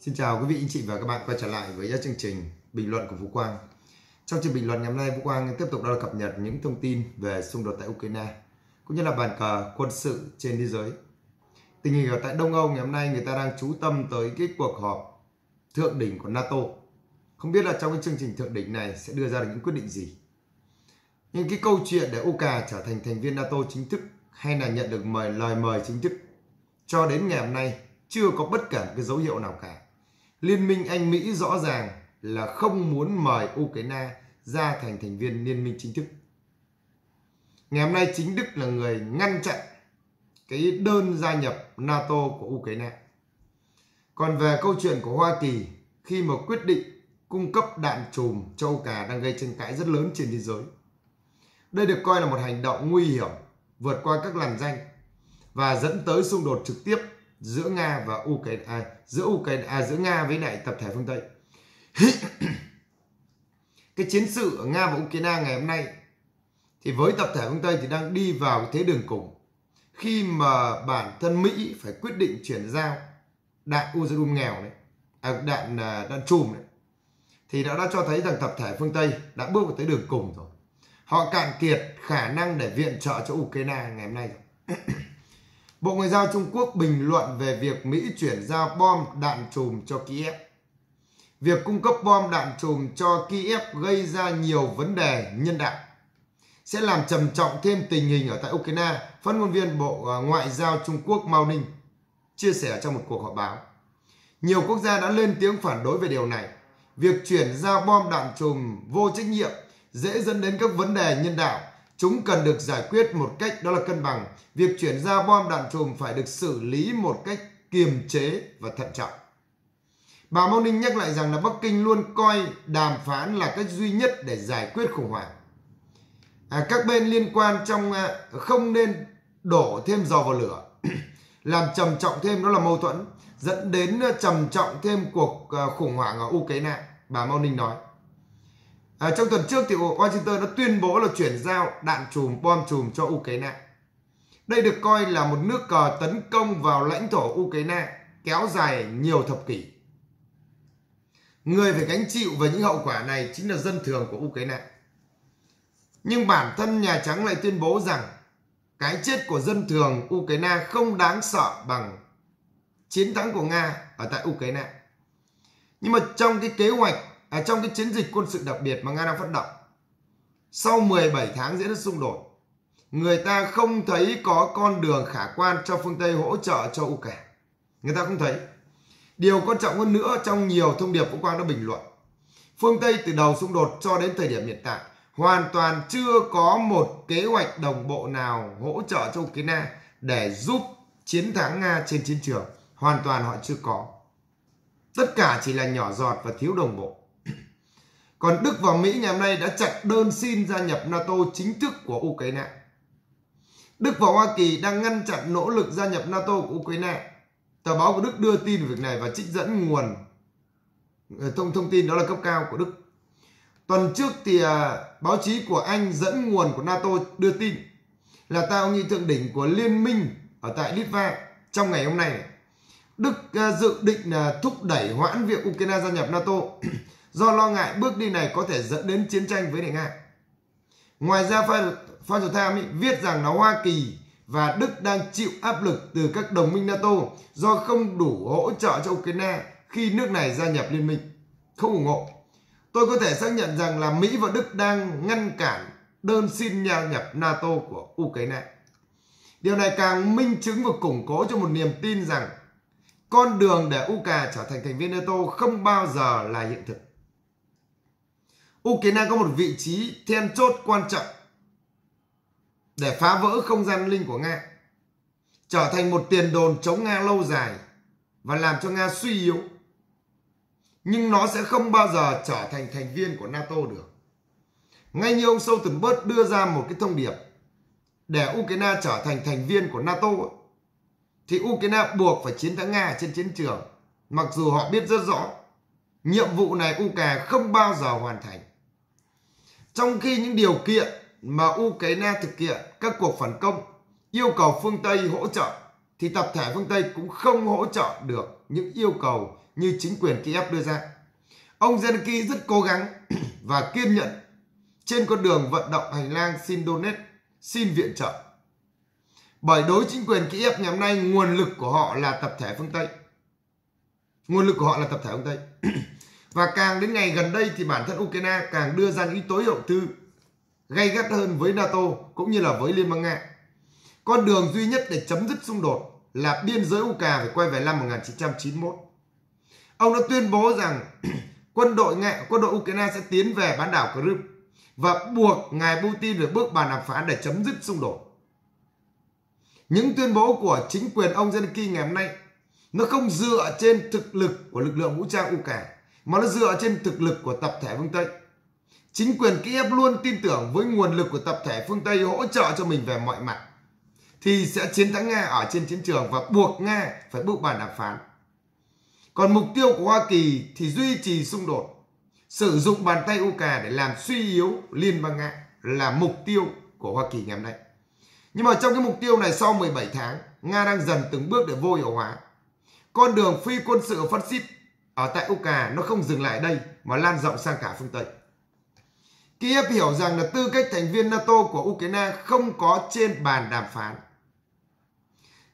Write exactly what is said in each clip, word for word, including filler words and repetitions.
Xin chào quý vị anh chị và các bạn quay trở lại với chương trình bình luận của Vũ Quang. Trong chương trình bình luận ngày hôm nay, Vũ Quang tiếp tục đang cập nhật những thông tin về xung đột tại Ukraine cũng như là bàn cờ quân sự trên thế giới. Tình hình ở tại Đông Âu ngày hôm nay người ta đang chú tâm tới cái cuộc họp thượng đỉnh của NATO. Không biết là trong cái chương trình thượng đỉnh này sẽ đưa ra được những quyết định gì. Nhưng cái câu chuyện để Ukraine trở thành thành viên NATO chính thức hay là nhận được mời lời mời chính thức cho đến ngày hôm nay chưa có bất cả cái dấu hiệu nào cả. Liên minh Anh Mỹ rõ ràng là không muốn mời Ukraine ra thành thành viên liên minh chính thức. Ngày hôm nay chính Đức là người ngăn chặn cái đơn gia nhập NATO của Ukraine. Còn về câu chuyện của Hoa Kỳ khi mà quyết định cung cấp đạn chùm cho Ukraine đang gây tranh cãi rất lớn trên thế giới. Đây được coi là một hành động nguy hiểm vượt qua các làn ranh và dẫn tới xung đột trực tiếp giữa Nga và Ukraine, à, giữa Ukraine à, giữa Nga với lại tập thể phương Tây. Cái chiến sự ở Nga và Ukraine ngày hôm nay thì với tập thể phương Tây thì đang đi vào thế đường cùng khi mà bản thân Mỹ phải quyết định chuyển giao đạn uranium nghèo đấy, à, đạn đạn chùm đấy, thì đã đã cho thấy rằng tập thể phương Tây đã bước vào tới đường cùng rồi. Họ cạn kiệt khả năng để viện trợ cho Ukraine ngày hôm nay rồi. Bộ Ngoại giao Trung Quốc bình luận về việc Mỹ chuyển giao bom đạn chùm cho Kyiv. Việc cung cấp bom đạn chùm cho Kyiv gây ra nhiều vấn đề nhân đạo, sẽ làm trầm trọng thêm tình hình ở tại Ukraine, phát ngôn viên Bộ Ngoại giao Trung Quốc Mao Ninh chia sẻ trong một cuộc họp báo. Nhiều quốc gia đã lên tiếng phản đối về điều này. Việc chuyển giao bom đạn chùm vô trách nhiệm dễ dẫn đến các vấn đề nhân đạo. Chúng cần được giải quyết một cách đó là cân bằng. Việc chuyển giao bom đạn chùm phải được xử lý một cách kiềm chế và thận trọng. Bà Mao Ninh nhắc lại rằng là Bắc Kinh luôn coi đàm phán là cách duy nhất để giải quyết khủng hoảng. À, các bên liên quan trong à, không nên đổ thêm dầu vào lửa, làm trầm trọng thêm đó là mâu thuẫn, dẫn đến trầm trọng thêm cuộc à, khủng hoảng ở Ukraine, bà Mao Ninh nói. À, trong tuần trước thì Washington đã tuyên bố là chuyển giao đạn chùm, bom chùm cho Ukraine. Đây được coi là một nước cờ tấn công vào lãnh thổ Ukraine kéo dài nhiều thập kỷ. Người phải gánh chịu về những hậu quả này chính là dân thường của Ukraine. Nhưng bản thân Nhà Trắng lại tuyên bố rằng cái chết của dân thường Ukraine không đáng sợ bằng chiến thắng của Nga ở tại Ukraine. Nhưng mà trong cái kế hoạch, à, trong cái chiến dịch quân sự đặc biệt mà Nga đang phát động, sau mười bảy tháng diễn ra xung đột, người ta không thấy có con đường khả quan cho phương Tây hỗ trợ cho Ukraine. Người ta không thấy. Điều quan trọng hơn nữa, trong nhiều thông điệp Vũ Quang đã bình luận, phương Tây từ đầu xung đột cho đến thời điểm hiện tại hoàn toàn chưa có một kế hoạch đồng bộ nào hỗ trợ cho Ukraine để giúp chiến thắng Nga trên chiến trường. Hoàn toàn họ chưa có. Tất cả chỉ là nhỏ giọt và thiếu đồng bộ. Còn Đức và Mỹ ngày hôm nay đã chặn đơn xin gia nhập NATO chính thức của Ukraine. Đức và Hoa Kỳ đang ngăn chặn nỗ lực gia nhập NATO của Ukraine. Tờ báo của Đức đưa tin về việc này và trích dẫn nguồn thông thông tin đó là cấp cao của Đức. Tuần trước thì à, báo chí của Anh dẫn nguồn của NATO đưa tin là tại hội nghị thượng đỉnh của Liên minh ở tại Litva trong ngày hôm nay, Đức à, dự định à, thúc đẩy hoãn việc Ukraine gia nhập NATO do lo ngại bước đi này có thể dẫn đến chiến tranh với Nga. Ngoài ra, Financial Times viết rằng là Hoa Kỳ và Đức đang chịu áp lực từ các đồng minh NATO do không đủ hỗ trợ cho Ukraine khi nước này gia nhập liên minh, không ủng hộ. Tôi có thể xác nhận rằng là Mỹ và Đức đang ngăn cản đơn xin gia nhập NATO của Ukraine. Điều này càng minh chứng và củng cố cho một niềm tin rằng con đường để Ukraine trở thành thành viên NATO không bao giờ là hiện thực. Ukraine có một vị trí then chốt quan trọng để phá vỡ không gian linh của Nga, trở thành một tiền đồn chống Nga lâu dài và làm cho Nga suy yếu. Nhưng nó sẽ không bao giờ trở thành thành viên của NATO được. Ngay như ông Stoltenberg đưa ra một cái thông điệp để Ukraine trở thành thành viên của NATO, thì Ukraine buộc phải chiến thắng Nga trên chiến trường. Mặc dù họ biết rất rõ nhiệm vụ này Ukraine không bao giờ hoàn thành. Trong khi những điều kiện mà Ukraine thực hiện các cuộc phản công yêu cầu phương Tây hỗ trợ thì tập thể phương Tây cũng không hỗ trợ được những yêu cầu như chính quyền Kyiv đưa ra. Ông Zelensky rất cố gắng và kiên nhẫn trên con đường vận động hành lang xin Donetsk, xin viện trợ. Bởi đối chính quyền Kyiv ngày hôm nay, nguồn lực của họ là tập thể phương Tây. Nguồn lực của họ là tập thể phương Tây. Và càng đến ngày gần đây thì bản thân Ukraine càng đưa ra những tối hậu thư gay gắt hơn với NATO cũng như là với Liên bang Nga. Con đường duy nhất để chấm dứt xung đột là biên giới Ukraine phải quay về năm một nghìn chín trăm chín mươi mốt. Ông đã tuyên bố rằng quân đội Nga, quân đội Ukraine sẽ tiến về bán đảo Crimea và buộc ngài Putin phải bước bàn đàm phán để chấm dứt xung đột. Những tuyên bố của chính quyền ông Zelensky ngày hôm nay nó không dựa trên thực lực của lực lượng vũ trang Ukraine mà nó dựa trên thực lực của tập thể phương Tây. Chính quyền Kyiv luôn tin tưởng với nguồn lực của tập thể phương Tây hỗ trợ cho mình về mọi mặt thì sẽ chiến thắng Nga ở trên chiến trường và buộc Nga phải bước bàn đàm phán. Còn mục tiêu của Hoa Kỳ thì duy trì xung đột, sử dụng bàn tay Ukraine để làm suy yếu Liên bang Nga là mục tiêu của Hoa Kỳ ngày hôm nay. Nhưng mà trong cái mục tiêu này, sau mười bảy tháng, Nga đang dần từng bước để vô hiệu hóa. Con đường phi quân sự phát xít ở tại Ukraine nó không dừng lại đây mà lan rộng sang cả phương Tây. Kyiv hiểu rằng là tư cách thành viên NATO của Ukraine không có trên bàn đàm phán.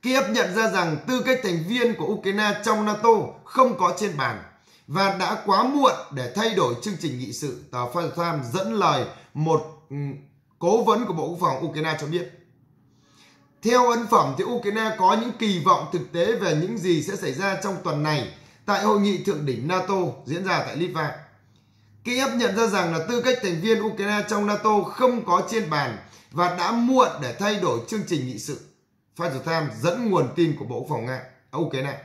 Kyiv nhận ra rằng tư cách thành viên của Ukraine trong NATO không có trên bàn và đã quá muộn để thay đổi chương trình nghị sự, tờ Financial Times dẫn lời một cố vấn của Bộ Quốc phòng Ukraine cho biết. Theo ấn phẩm thì Ukraine có những kỳ vọng thực tế về những gì sẽ xảy ra trong tuần này tại hội nghị thượng đỉnh NATO diễn ra tại Litva. Kyiv nhận ra rằng là tư cách thành viên Ukraine trong NATO không có trên bàn và đã muộn để thay đổi chương trình nghị sự. Financial Times dẫn nguồn tin của Bộ Quốc phòng Nga, à, Ukraine.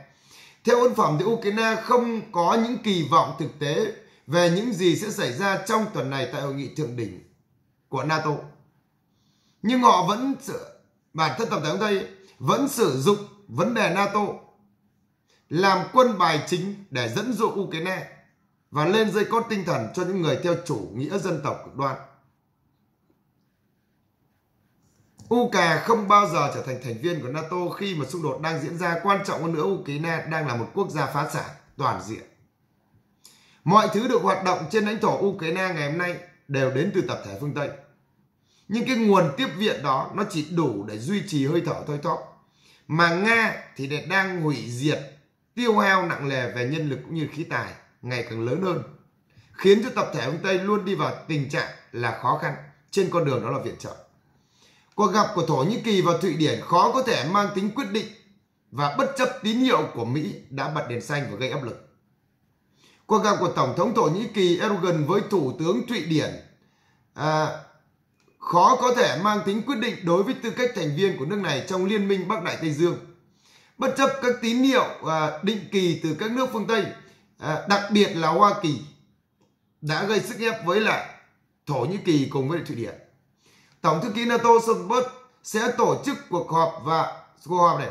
Theo ấn phẩm thì Ukraine không có những kỳ vọng thực tế về những gì sẽ xảy ra trong tuần này tại hội nghị thượng đỉnh của NATO. Nhưng họ vẫn bản thân tập thể phương Tây vẫn sử dụng vấn đề NATO làm quân bài chính để dẫn dụ Ukraine và lên dây cót tinh thần cho những người theo chủ nghĩa dân tộc cực đoan. Ukraine không bao giờ trở thành thành viên của NATO khi mà xung đột đang diễn ra. Quan trọng hơn nữa, Ukraine đang là một quốc gia phá sản toàn diện. Mọi thứ được hoạt động trên lãnh thổ Ukraine ngày hôm nay đều đến từ tập thể phương Tây. Nhưng cái nguồn tiếp viện đó nó chỉ đủ để duy trì hơi thở thôi thóp. Mà Nga thì đang hủy diệt, tiêu hao nặng nề về nhân lực cũng như khí tài ngày càng lớn hơn, khiến cho tập thể phương Tây luôn đi vào tình trạng là khó khăn trên con đường đó là viện trợ. Cuộc gặp của Thổ Nhĩ Kỳ và Thụy Điển khó có thể mang tính quyết định và bất chấp tín hiệu của Mỹ đã bật đèn xanh và gây áp lực. Cuộc gặp của Tổng thống Thổ Nhĩ Kỳ Erdogan với Thủ tướng Thụy Điển à, khó có thể mang tính quyết định đối với tư cách thành viên của nước này trong Liên minh Bắc Đại Tây Dương. Bất chấp các tín hiệu à, định kỳ từ các nước phương Tây, à, đặc biệt là Hoa Kỳ đã gây sức ép với lại Thổ Nhĩ Kỳ cùng với Thụy Điển. Tổng thư ký NATO Stoltenberg sẽ tổ chức cuộc họp và cuộc họp này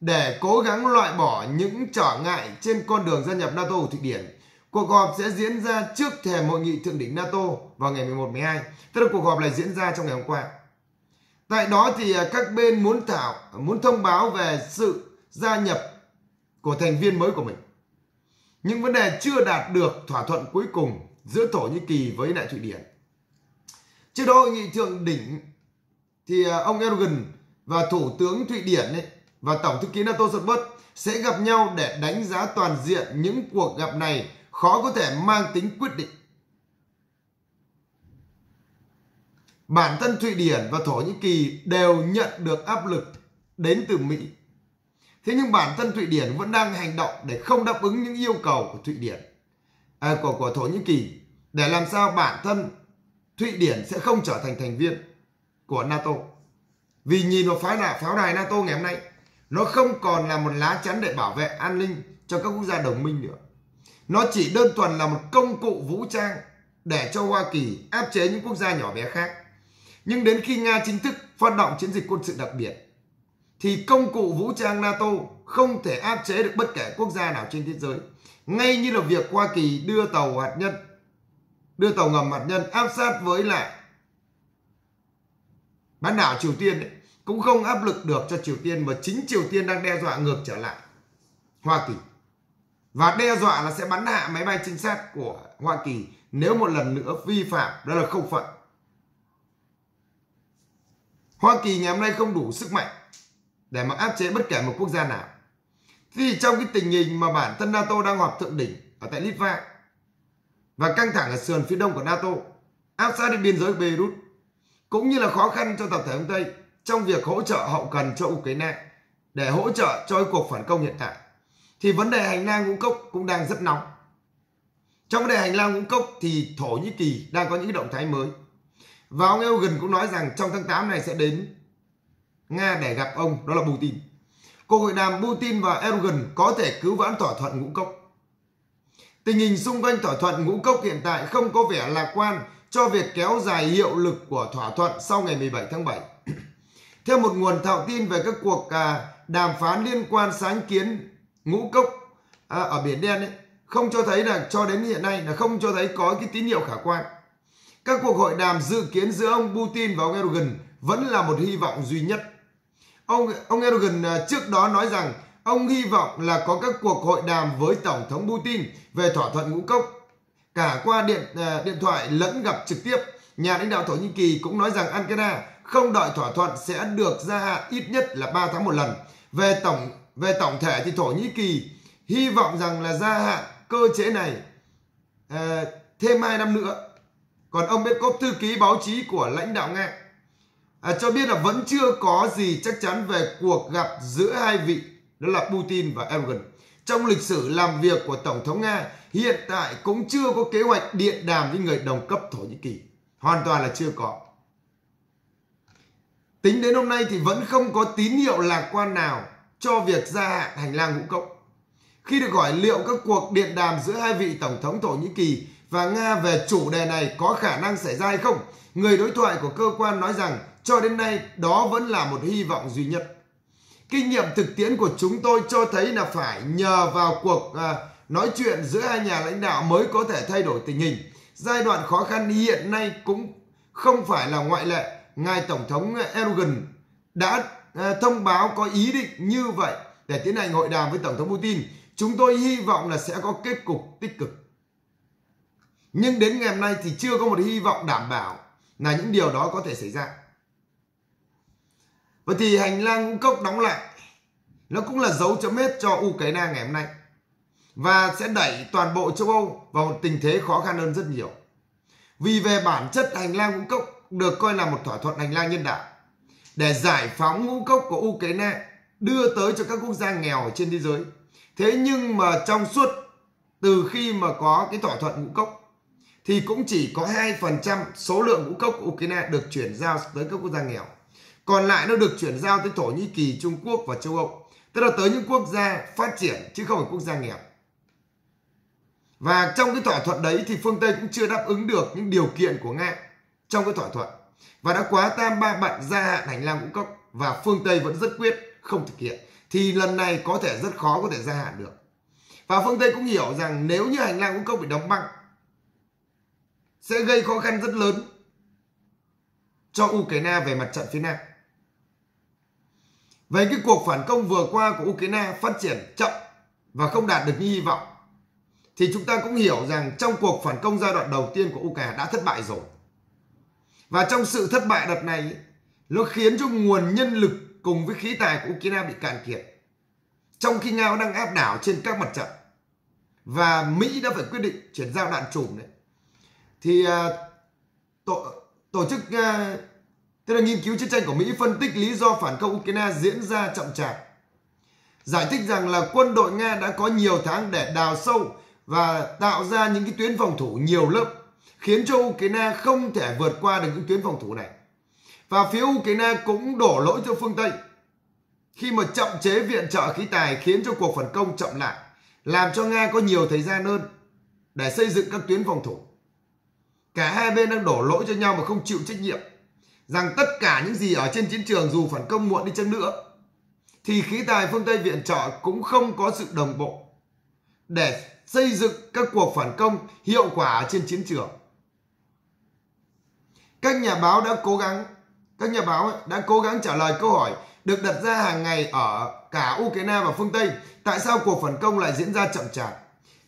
để cố gắng loại bỏ những trở ngại trên con đường gia nhập NATO của Thụy Điển. Cuộc họp sẽ diễn ra trước thềm hội nghị thượng đỉnh NATO vào ngày mười một mười hai. Tức là cuộc họp này diễn ra trong ngày hôm qua. Tại đó thì các bên muốn thảo muốn thông báo về sự gia nhập của thành viên mới của mình. Những vấn đề chưa đạt được thỏa thuận cuối cùng giữa Thổ Nhĩ Kỳ với lại Thụy Điển. Trước đó hội nghị thượng đỉnh thì ông Erdogan và Thủ tướng Thụy Điển ấy, và Tổng thư ký NATO Stoltenberg sẽ gặp nhau để đánh giá toàn diện. Những cuộc gặp này khó có thể mang tính quyết định. Bản thân Thụy Điển và Thổ Nhĩ Kỳ đều nhận được áp lực đến từ Mỹ. Thế nhưng bản thân Thụy Điển vẫn đang hành động để không đáp ứng những yêu cầu của Thụy Điển, à, của, của Thổ Nhĩ Kỳ, để làm sao bản thân Thụy Điển sẽ không trở thành thành viên của NATO. Vì nhìn vào pháo đài, pháo đài NATO ngày hôm nay, nó không còn là một lá chắn để bảo vệ an ninh cho các quốc gia đồng minh nữa. Nó chỉ đơn thuần là một công cụ vũ trang để cho Hoa Kỳ áp chế những quốc gia nhỏ bé khác. Nhưng đến khi Nga chính thức phát động chiến dịch quân sự đặc biệt, thì công cụ vũ trang NATO không thể áp chế được bất kể quốc gia nào trên thế giới. Ngay như là việc Hoa Kỳ đưa tàu hạt nhân, đưa tàu ngầm hạt nhân áp sát với lại bán đảo Triều Tiên ấy, cũng không áp lực được cho Triều Tiên, mà chính Triều Tiên đang đe dọa ngược trở lại Hoa Kỳ. Và đe dọa là sẽ bắn hạ máy bay trinh sát của Hoa Kỳ nếu một lần nữa vi phạm, đó là không phận. Hoa Kỳ ngày hôm nay không đủ sức mạnh để mà áp chế bất kể một quốc gia nào. Thì trong cái tình hình mà bản thân NATO đang họp thượng đỉnh ở tại Litva và căng thẳng ở sườn phía đông của NATO, áp sát đến biên giới Beirut, cũng như là khó khăn cho tập thể phương Tây trong việc hỗ trợ hậu cần cho Ukraine để hỗ trợ cho cuộc phản công hiện tại, thì vấn đề hành lang ngũ cốc cũng đang rất nóng. Trong vấn đề hành lang ngũ cốc thì Thổ Nhĩ Kỳ đang có những động thái mới. Và ông Erdogan cũng nói rằng trong tháng tám này sẽ đến Nga để gặp ông, đó là Putin. Cuộc hội đàm Putin và Erdogan có thể cứu vãn thỏa thuận ngũ cốc. Tình hình xung quanh thỏa thuận ngũ cốc hiện tại không có vẻ lạc quan cho việc kéo dài hiệu lực của thỏa thuận sau ngày mười bảy tháng bảy. Theo một nguồn thạo tin về các cuộc đàm phán liên quan sáng kiến ngũ cốc à, ở Biển Đen ấy, không cho thấy là cho đến hiện nay là không cho thấy có cái tín hiệu khả quan. Các cuộc hội đàm dự kiến giữa ông Putin và ông Erdogan vẫn là một hy vọng duy nhất. Ông, ông Erdogan trước đó nói rằng ông hy vọng là có các cuộc hội đàm với Tổng thống Putin về thỏa thuận ngũ cốc, cả qua điện, điện thoại lẫn gặp trực tiếp. Nhà lãnh đạo Thổ Nhĩ Kỳ cũng nói rằng Ankara không đợi thỏa thuận sẽ được gia hạn ít nhất là ba tháng một lần. Về tổng, về tổng thể thì Thổ Nhĩ Kỳ hy vọng rằng là gia hạn cơ chế này à, thêm hai năm nữa. Còn ông Peskov, thư ký báo chí của lãnh đạo Nga, à, cho biết là vẫn chưa có gì chắc chắn về cuộc gặp giữa hai vị, đó là Putin và Erdogan. Trong lịch sử làm việc của Tổng thống Nga, hiện tại cũng chưa có kế hoạch điện đàm với người đồng cấp Thổ Nhĩ Kỳ. Hoàn toàn là chưa có. Tính đến hôm nay thì vẫn không có tín hiệu lạc quan nào cho việc gia hạn hành lang ngũ cốc. Khi được hỏi liệu các cuộc điện đàm giữa hai vị Tổng thống Thổ Nhĩ Kỳ và Nga về chủ đề này có khả năng xảy ra hay không, người đối thoại của cơ quan nói rằng cho đến nay đó vẫn là một hy vọng duy nhất. Kinh nghiệm thực tiễn của chúng tôi cho thấy là phải nhờ vào cuộc à, nói chuyện giữa hai nhà lãnh đạo mới có thể thay đổi tình hình. Giai đoạn khó khăn hiện nay cũng không phải là ngoại lệ. Ngài Tổng thống Erdogan đã à, thông báo có ý định như vậy để tiến hành hội đàm với Tổng thống Putin. Chúng tôi hy vọng là sẽ có kết cục tích cực. Nhưng đến ngày hôm nay thì chưa có một hy vọng đảm bảo là những điều đó có thể xảy ra. Vậy thì hành lang ngũ cốc đóng lại, nó cũng là dấu chấm hết cho Ukraine ngày hôm nay. Và sẽ đẩy toàn bộ châu Âu vào một tình thế khó khăn hơn rất nhiều. Vì về bản chất hành lang ngũ cốc được coi là một thỏa thuận hành lang nhân đạo để giải phóng ngũ cốc của Ukraine, đưa tới cho các quốc gia nghèo trên thế giới. Thế nhưng mà trong suốt từ khi mà có cái thỏa thuận ngũ cốc thì cũng chỉ có hai phần trăm số lượng ngũ cốc của Ukraine được chuyển giao tới các quốc gia nghèo. Còn lại nó được chuyển giao tới Thổ Nhĩ Kỳ, Trung Quốc và châu Âu. Tức là tới những quốc gia phát triển chứ không phải quốc gia nghèo. Và trong cái thỏa thuận đấy thì phương Tây cũng chưa đáp ứng được những điều kiện của Nga trong cái thỏa thuận. Và đã quá tam ba bận gia hạn hành lang ngũ cốc và phương Tây vẫn rất quyết không thực hiện. Thì lần này có thể rất khó có thể gia hạn được. Và phương Tây cũng hiểu rằng nếu như hành lang ngũ cốc bị đóng băng sẽ gây khó khăn rất lớn cho Ukraine về mặt trận phía Nam. Về cái cuộc phản công vừa qua của Ukraine phát triển chậm và không đạt được như hy vọng, thì chúng ta cũng hiểu rằng trong cuộc phản công giai đoạn đầu tiên của Ukraine đã thất bại rồi. Và trong sự thất bại đợt này, nó khiến cho nguồn nhân lực cùng với khí tài của Ukraine bị cạn kiệt, trong khi Nga đang áp đảo trên các mặt trận. Và Mỹ đã phải quyết định chuyển giao đạn chùm đấy. Thì tổ, tổ chức tức là nghiên cứu chiến tranh của Mỹ phân tích lý do phản công Ukraine diễn ra chậm chạp, giải thích rằng là quân đội Nga đã có nhiều tháng để đào sâu và tạo ra những cái tuyến phòng thủ nhiều lớp, khiến cho Ukraine không thể vượt qua được những tuyến phòng thủ này. Và phía Ukraine cũng đổ lỗi cho phương Tây khi mà chậm chế viện trợ khí tài, khiến cho cuộc phản công chậm lại, làm cho Nga có nhiều thời gian hơn để xây dựng các tuyến phòng thủ. Cả hai bên đang đổ lỗi cho nhau mà không chịu trách nhiệm rằng tất cả những gì ở trên chiến trường, dù phản công muộn đi chăng nữa, thì khí tài phương Tây viện trợ cũng không có sự đồng bộ để xây dựng các cuộc phản công hiệu quả ở trên chiến trường. Các nhà báo đã cố gắng Các nhà báo đã cố gắng trả lời câu hỏi được đặt ra hàng ngày ở cả Ukraine và phương Tây. Tại sao cuộc phản công lại diễn ra chậm chạp?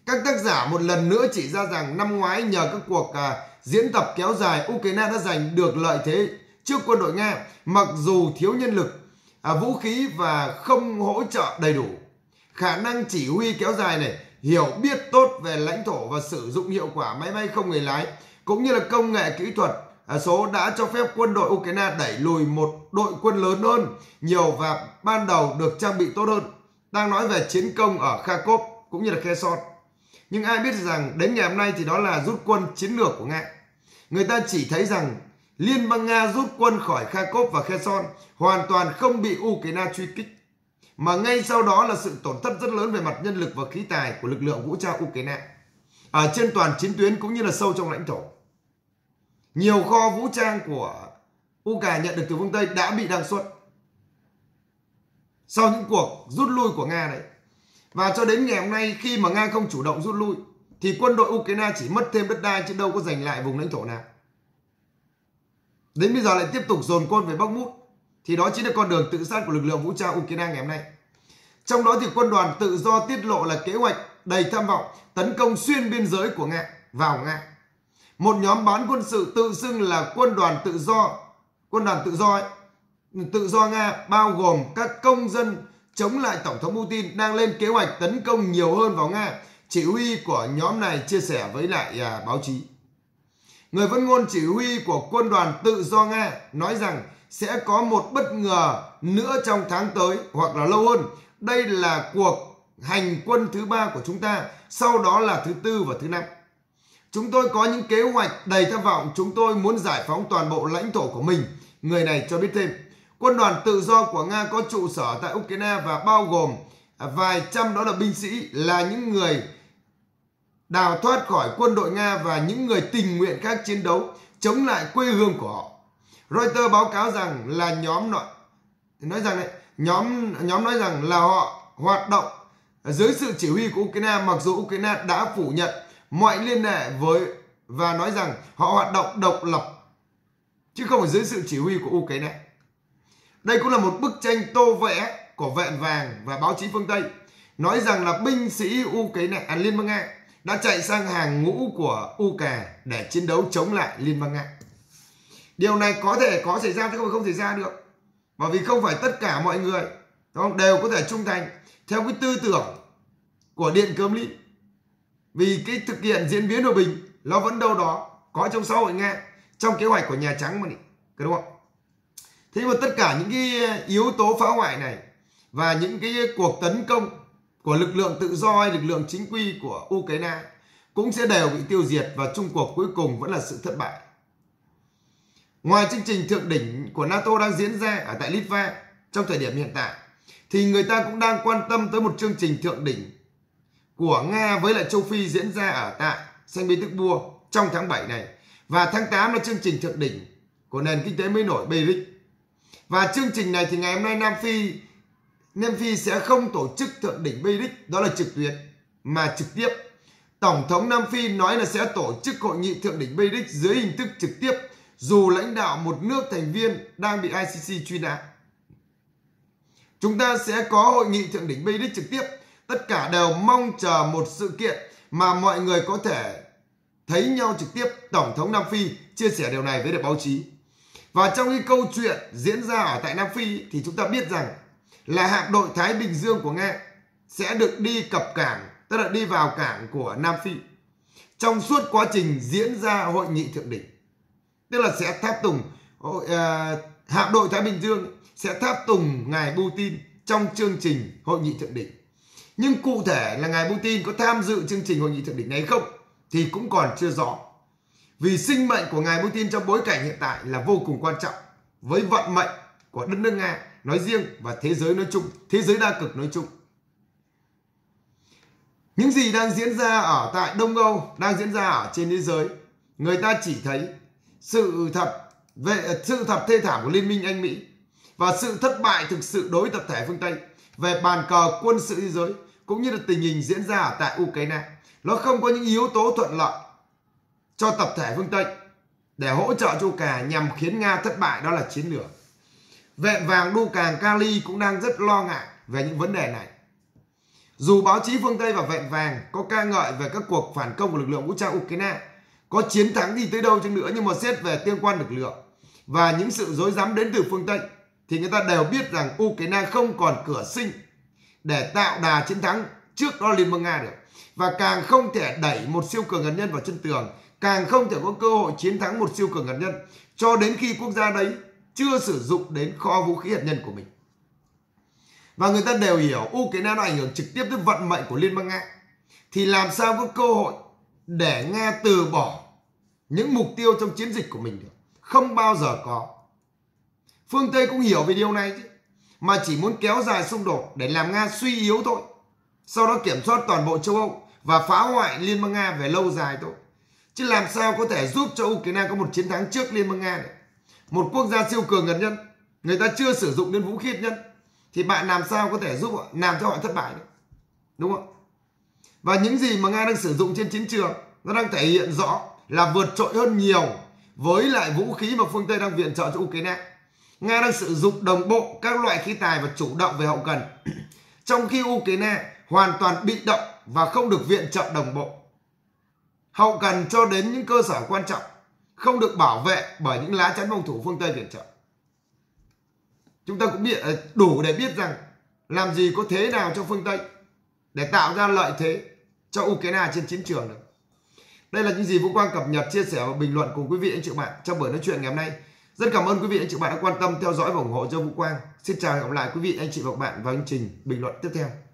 Các tác giả một lần nữa chỉ ra rằng năm ngoái nhờ các cuộc à, diễn tập kéo dài, Ukraine đã giành được lợi thế trước quân đội Nga mặc dù thiếu nhân lực, à, vũ khí và không hỗ trợ đầy đủ. Khả năng chỉ huy kéo dài này, hiểu biết tốt về lãnh thổ và sử dụng hiệu quả máy bay không người lái cũng như là công nghệ kỹ thuật à, số đã cho phép quân đội Ukraine đẩy lùi một đội quân lớn hơn nhiều và ban đầu được trang bị tốt hơn. Đang nói về chiến công ở Kharkov cũng như là Kherson. Nhưng ai biết rằng đến ngày hôm nay thì đó là rút quân chiến lược của Nga. Người ta chỉ thấy rằng Liên bang Nga rút quân khỏi Kharkov và Kherson, hoàn toàn không bị Ukraine truy kích. Mà ngay sau đó là sự tổn thất rất lớn về mặt nhân lực và khí tài của lực lượng vũ trang Ukraine ở trên toàn chiến tuyến cũng như là sâu trong lãnh thổ. Nhiều kho vũ trang của Ukraine nhận được từ phương Tây đã bị đăng xuất sau những cuộc rút lui của Nga đấy. Và cho đến ngày hôm nay khi mà Nga không chủ động rút lui thì quân đội Ukraine chỉ mất thêm đất đai chứ đâu có giành lại vùng lãnh thổ nào. Đến bây giờ lại tiếp tục dồn quân về Bắc Mút thì đó chính là con đường tự sát của lực lượng vũ trang Ukraine ngày hôm nay. Trong đó thì quân đoàn tự do tiết lộ là kế hoạch đầy tham vọng tấn công xuyên biên giới của Nga vào Nga. Một nhóm bán quân sự tự xưng là quân đoàn tự do, quân đoàn tự do ấy, tự do Nga bao gồm các công dân chống lại Tổng thống Putin đang lên kế hoạch tấn công nhiều hơn vào Nga. Chỉ huy của nhóm này chia sẻ với lại à, báo chí. Người phát ngôn chỉ huy của quân đoàn tự do Nga nói rằng sẽ có một bất ngờ nữa trong tháng tới hoặc là lâu hơn. Đây là cuộc hành quân thứ ba của chúng ta, sau đó là thứ tư và thứ năm. Chúng tôi có những kế hoạch đầy tham vọng, chúng tôi muốn giải phóng toàn bộ lãnh thổ của mình. Người này cho biết thêm. Quân đoàn tự do của Nga có trụ sở tại Ukraine và bao gồm vài trăm đó là binh sĩ, là những người đào thoát khỏi quân đội Nga và những người tình nguyện khác chiến đấu chống lại quê hương của họ. Reuters báo cáo rằng là nhóm nói, nói rằng này, nhóm nhóm nói rằng là họ hoạt động dưới sự chỉ huy của Ukraine mặc dù Ukraine đã phủ nhận mọi liên hệ với và nói rằng họ hoạt động độc lập chứ không phải dưới sự chỉ huy của Ukraine. Đây cũng là một bức tranh tô vẽ của vẹn vàng và báo chí phương Tây nói rằng là binh sĩ Ukraine, à, Liên bang Nga đã chạy sang hàng ngũ của Ukraine để chiến đấu chống lại Liên bang Nga. Điều này có thể có xảy ra chứ không xảy ra được. Bởi vì không phải tất cả mọi người không, đều có thể trung thành theo cái tư tưởng của Điện Cơm Lý. Vì cái thực hiện diễn biến hòa bình nó vẫn đâu đó có trong xã hội Nga, trong kế hoạch của Nhà Trắng mà, đúng không? Thế mà tất cả những cái yếu tố phá hoại này và những cái cuộc tấn công của lực lượng tự do hay lực lượng chính quy của Ukraine cũng sẽ đều bị tiêu diệt và chung cuộc cuối cùng vẫn là sự thất bại. Ngoài chương trình thượng đỉnh của NATO đang diễn ra ở tại Litva trong thời điểm hiện tại thì người ta cũng đang quan tâm tới một chương trình thượng đỉnh của Nga với lại châu Phi diễn ra ở tại Saint Petersburg trong tháng bảy này, và tháng tám là chương trình thượng đỉnh của nền kinh tế mới nổi bê rờ i xê. Và chương trình này thì ngày hôm nay Nam Phi Nam Phi sẽ không tổ chức thượng đỉnh bê rờ i xê đó là trực tuyến mà trực tiếp. Tổng thống Nam Phi nói là sẽ tổ chức hội nghị thượng đỉnh bê rờ i xê dưới hình thức trực tiếp dù lãnh đạo một nước thành viên đang bị i xê xê truy nã. Chúng ta sẽ có hội nghị thượng đỉnh bê rờ i xê trực tiếp. Tất cả đều mong chờ một sự kiện mà mọi người có thể thấy nhau trực tiếp. Tổng thống Nam Phi chia sẻ điều này với được báo chí. Và trong cái câu chuyện diễn ra ở tại Nam Phi thì chúng ta biết rằng là hạm đội Thái Bình Dương của Nga sẽ được đi cập cảng, tức là đi vào cảng của Nam Phi trong suốt quá trình diễn ra hội nghị thượng đỉnh. Tức là sẽ tháp tùng, uh, hạm đội Thái Bình Dương sẽ tháp tùng ngài Putin trong chương trình hội nghị thượng đỉnh. Nhưng cụ thể là ngài Putin có tham dự chương trình hội nghị thượng đỉnh này không thì cũng còn chưa rõ. Vì sinh mệnh của ngài Putin trong bối cảnh hiện tại là vô cùng quan trọng với vận mệnh của đất nước Nga nói riêng và thế giới nói chung, thế giới đa cực nói chung. Những gì đang diễn ra ở tại Đông Âu, đang diễn ra ở trên thế giới, người ta chỉ thấy sự thật về sự thật thê thảm của Liên minh Anh Mỹ và sự thất bại thực sự đối tập thể phương Tây về bàn cờ quân sự thế giới cũng như là tình hình diễn ra ở tại Ukraine. Nó không có những yếu tố thuận lợi cho tập thể phương Tây để hỗ trợ châu Cà nhằm khiến Nga thất bại, đó là chiến lược. Vẹn vàng đu càng Kali cũng đang rất lo ngại về những vấn đề này. Dù báo chí phương Tây và Vẹn vàng có ca ngợi về các cuộc phản công của lực lượng vũ trang Ukraine, có chiến thắng đi tới đâu chăng nữa, nhưng mà xét về tương quan lực lượng và những sự rối rắm đến từ phương Tây thì người ta đều biết rằng Ukraine không còn cửa sinh để tạo đà chiến thắng trước đó Liên bang Nga được, và càng không thể đẩy một siêu cường hạt nhân vào chân tường, càng không thể có cơ hội chiến thắng một siêu cường hạt nhân cho đến khi quốc gia đấy chưa sử dụng đến kho vũ khí hạt nhân của mình. Và người ta đều hiểu Ukraine nó ảnh hưởng trực tiếp tới vận mệnh của Liên bang Nga, thì làm sao có cơ hội để Nga từ bỏ những mục tiêu trong chiến dịch của mình được? Không bao giờ có. Phương Tây cũng hiểu về điều này chứ, mà chỉ muốn kéo dài xung đột để làm Nga suy yếu thôi, sau đó kiểm soát toàn bộ châu Âu và phá hoại Liên bang Nga về lâu dài thôi. Chứ làm sao có thể giúp cho Ukraine có một chiến thắng trước Liên bang Nga được? Một quốc gia siêu cường hạt nhân, người ta chưa sử dụng đến vũ khí hạt nhân, thì bạn làm sao có thể giúp họ, làm cho họ thất bại được? Đúng không? Và những gì mà Nga đang sử dụng trên chiến trường, nó đang thể hiện rõ là vượt trội hơn nhiều với lại vũ khí mà phương Tây đang viện trợ cho Ukraine. Nga đang sử dụng đồng bộ các loại khí tài và chủ động về hậu cần, trong khi Ukraine hoàn toàn bị động và không được viện trợ đồng bộ. Hậu cần cho đến những cơ sở quan trọng không được bảo vệ bởi những lá chắn phòng thủ phương Tây viện trợ. Chúng ta cũng biết đủ để biết rằng làm gì có thế nào cho phương Tây để tạo ra lợi thế cho Ukraine trên chiến trường được. Đây là những gì Vũ Quang cập nhật, chia sẻ và bình luận cùng quý vị anh chị bạn trong buổi nói chuyện ngày hôm nay. Rất cảm ơn quý vị anh chị bạn đã quan tâm theo dõi và ủng hộ cho Vũ Quang. Xin chào và hẹn gặp lại quý vị anh chị và các bạn vào chương trình bình luận tiếp theo.